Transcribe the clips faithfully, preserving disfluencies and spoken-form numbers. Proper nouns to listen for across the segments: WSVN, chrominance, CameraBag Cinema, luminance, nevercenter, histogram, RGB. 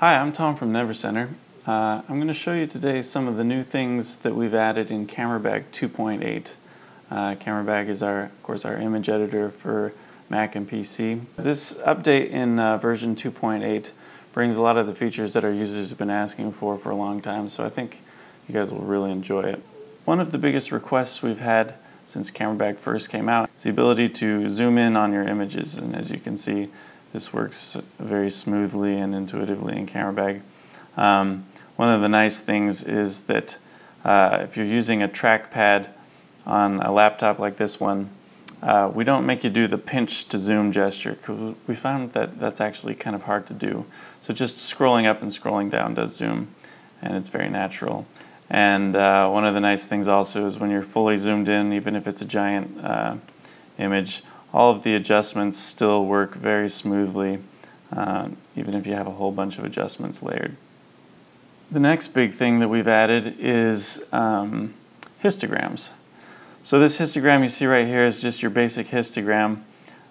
Hi, I'm Tom from Never Center. Uh, I'm going to show you today some of the new things that we've added in CameraBag two point eight. Uh, CameraBag is our, of course, our image editor for Mac and P C. This update in uh, version two point eight brings a lot of the features that our users have been asking for for a long time, so I think you guys will really enjoy it. One of the biggest requests we've had since CameraBag first came out is the ability to zoom in on your images, and as you can see, this works very smoothly and intuitively in CameraBag. Um, one of the nice things is that uh, if you're using a trackpad on a laptop like this one, uh, we don't make you do the pinch to zoom gesture, because we found that that's actually kind of hard to do. So just scrolling up and scrolling down does zoom, and it's very natural. And uh, one of the nice things also is when you're fully zoomed in, even if it's a giant uh, image, all of the adjustments still work very smoothly, uh, even if you have a whole bunch of adjustments layered. The next big thing that we've added is um, histograms. So this histogram you see right here is just your basic histogram.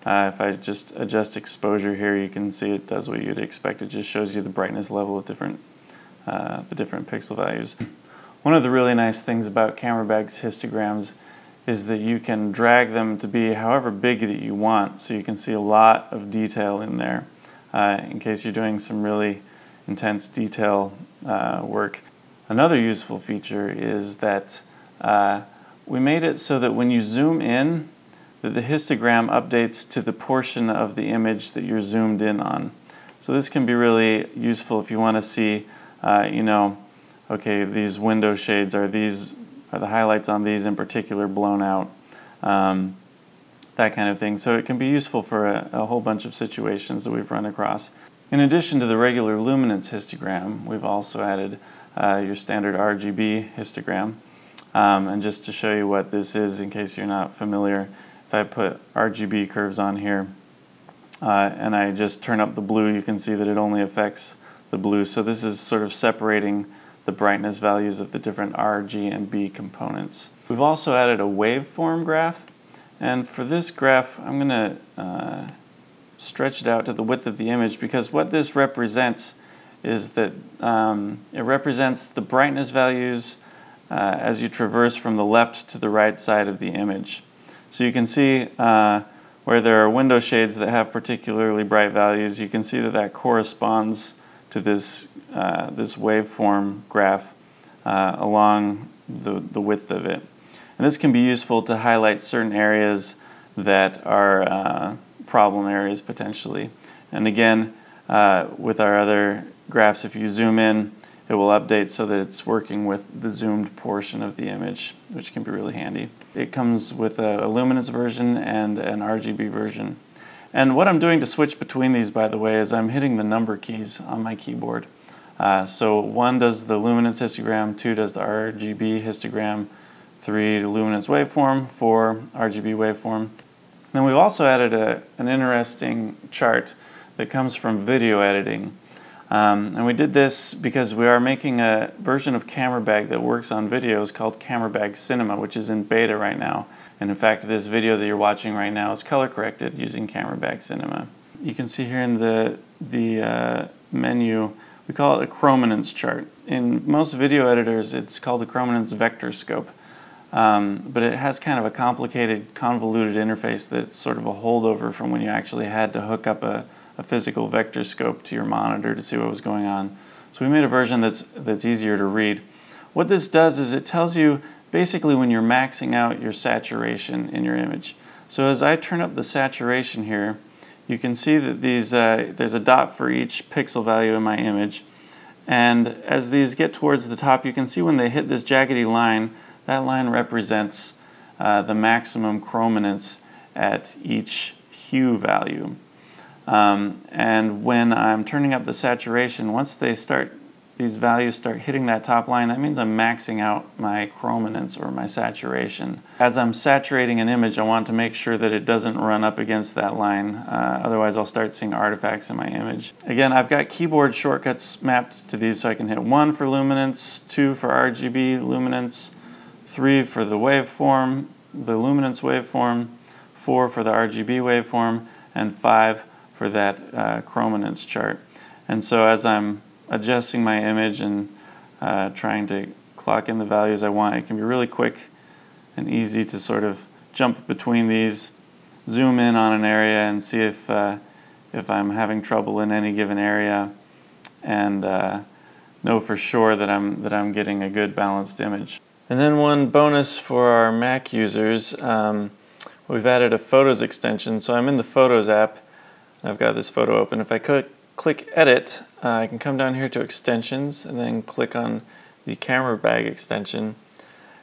Uh, if I just adjust exposure here, you can see it does what you'd expect. It just shows you the brightness level of different, uh, the different pixel values. One of the really nice things about CameraBag's histograms is that you can drag them to be however big that you want, so you can see a lot of detail in there uh, in case you're doing some really intense detail uh, work. Another useful feature is that uh, we made it so that when you zoom in, that the histogram updates to the portion of the image that you're zoomed in on. So this can be really useful if you want to see, uh, you know, okay, these window shades are these Are the highlights on these in particular blown out, um, that kind of thing. So it can be useful for a, a whole bunch of situations that we've run across. In addition to the regular luminance histogram, we've also added uh, your standard R G B histogram. Um, and just to show you what this is in case you're not familiar, if I put R G B curves on here uh, and I just turn up the blue, you can see that it only affects the blue. So this is sort of separating the brightness values of the different R, G, and B components. We've also added a waveform graph, and for this graph I'm going to uh, stretch it out to the width of the image, because what this represents is that um, it represents the brightness values uh, as you traverse from the left to the right side of the image. So you can see uh, where there are window shades that have particularly bright values, you can see that that corresponds to this Uh, this waveform graph uh, along the, the width of it. And this can be useful to highlight certain areas that are uh, problem areas potentially. And again, uh, with our other graphs, if you zoom in, it will update so that it's working with the zoomed portion of the image, which can be really handy. It comes with a, a luminance version and an R G B version. And what I'm doing to switch between these, by the way, is I'm hitting the number keys on my keyboard. Uh, so one does the luminance histogram, two does the R G B histogram, three luminance waveform, four R G B waveform. And then we've also added a, an interesting chart that comes from video editing. Um, and we did this because we are making a version of CameraBag that works on videos called CameraBag Cinema, which is in beta right now. And in fact, this video that you're watching right now is color corrected using CameraBag Cinema. You can see here in the, the uh, menu, we call it a chrominance chart. In most video editors, it's called a chrominance vector scope, um, but it has kind of a complicated, convoluted interface that's sort of a holdover from when you actually had to hook up a, a physical vector scope to your monitor to see what was going on. So we made a version that's, that's easier to read. What this does is it tells you basically when you're maxing out your saturation in your image. So as I turn up the saturation here, you can see that these, uh, there's a dot for each pixel value in my image. And as these get towards the top, you can see when they hit this jaggedy line, that line represents uh, the maximum chrominance at each hue value. Um, and when I'm turning up the saturation, once they start, these values start hitting that top line, that means I'm maxing out my chrominance or my saturation. As I'm saturating an image, I want to make sure that it doesn't run up against that line, uh, otherwise I'll start seeing artifacts in my image. Again, I've got keyboard shortcuts mapped to these, so I can hit one for luminance, two for R G B luminance, three for the waveform, the luminance waveform, four for the R G B waveform, and five for that uh, chrominance chart. And so as I'm adjusting my image and uh, trying to clock in the values I want, it can be really quick and easy to sort of jump between these, zoom in on an area and see if uh, if I'm having trouble in any given area, and uh, know for sure that I'm that I'm getting a good balanced image. And then one bonus for our Mac users, um, we've added a Photos extension. So I'm in the Photos app. I've got this photo open. If I click click Edit, uh, I can come down here to Extensions and then click on the CameraBag extension.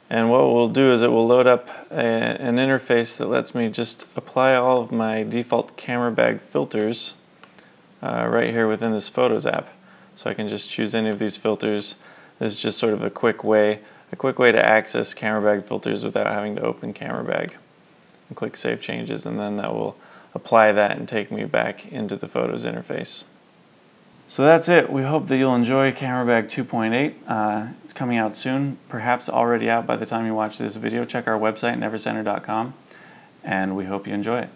And what we'll do is it will load up a, an interface that lets me just apply all of my default camera bag filters uh, right here within this Photos app. So I can just choose any of these filters. This is just sort of a quick way, a quick way to access camera bag filters without having to open camera bag. And click Save Changes, and then that will apply that and take me back into the Photos interface. So that's it. We hope that you'll enjoy CameraBag two point eight. Uh, it's coming out soon, perhaps already out by the time you watch this video. Check our website, nevercenter dot com, and we hope you enjoy it.